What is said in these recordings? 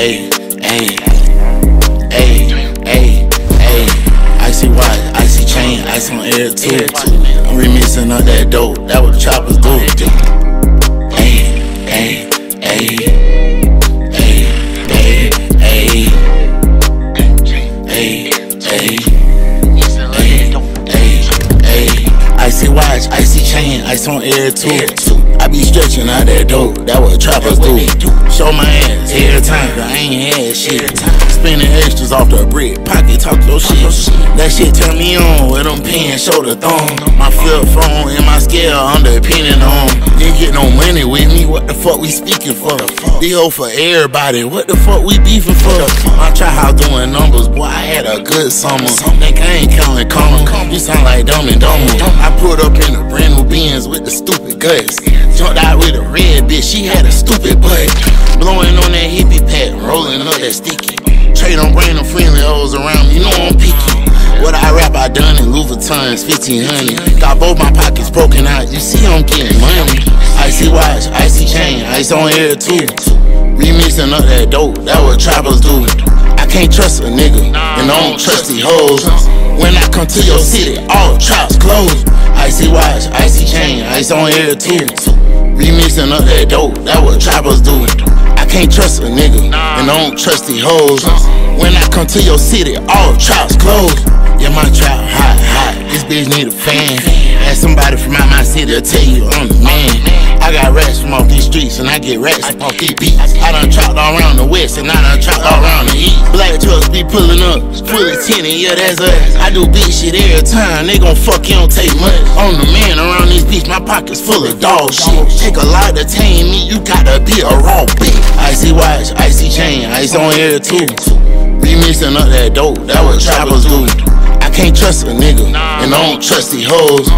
Ice on air too. I'm remixing up that dope. That what the choppers do. Icy watch, icy chain, ice on air too. I be stretching out that dope. That what the choppers do. Show my ass every time, cause I ain't had shit. Spinning extras off the brick, pocket talk your shit. That shit turn me on with them pins, shoulder thong. My flip phone and my scale underpinning on. Didn't get no money with me, what the fuck we speaking for? D.O. for everybody, what the fuck we beefing for? My try house doing numbers, boy, I had a good summer. Think I ain't counting karma, you sound like Dumb and Dumber. I pulled up in a brand new Benz with the stupid guts. Jumped out with a red bitch, she had a stupid butt. Blowing on that hippie pack, rolling up that sticky. Trade on random friendly hoes around me, you know I'm picky. What I rap, I done in Louis Vuitton's 1500. Got both my pockets broken out, you see I'm getting money. Icy watch, icy chain, ice on air too. Remixing up that dope, that what trappers do. I can't trust a nigga, and I don't trust these hoes. When I come to your city, all traps closed. Icy watch, icy chain, ice on air too. Remixing up that dope, that what trappers do. Can't trust a nigga, and I don't trust these hoes. When I come to your city, all traps closed. Yeah, my trap hot, hot, this bitch need a fan. Ask somebody from out my city, they'll tell you I'm the man. I got rats from off these streets, and I get rats from off these beats. I done trapped all around the west, and I done trapped all around the east. Black trucks be pulling up, fully tinted, yeah, that's us. I do big shit every time, they gon' fuck, you don't take much. I'm the man around these beats, my pockets full of dog shit. Take a lot to tame me, you gotta be a raw bitch. Icy watch, icy chain, ice on air too. Remixing up that dope, that what trappers do. I can't trust a nigga, and I don't trust these hoes.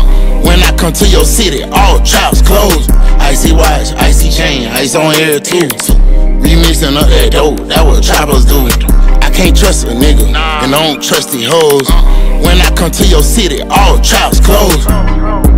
When I come to your city, all traps closed. Icy watch, icy chain, ice on air too. Remixing up that dope, that what trappers do. I can't trust a nigga, and I don't trust these hoes. When I come to your city, all traps closed.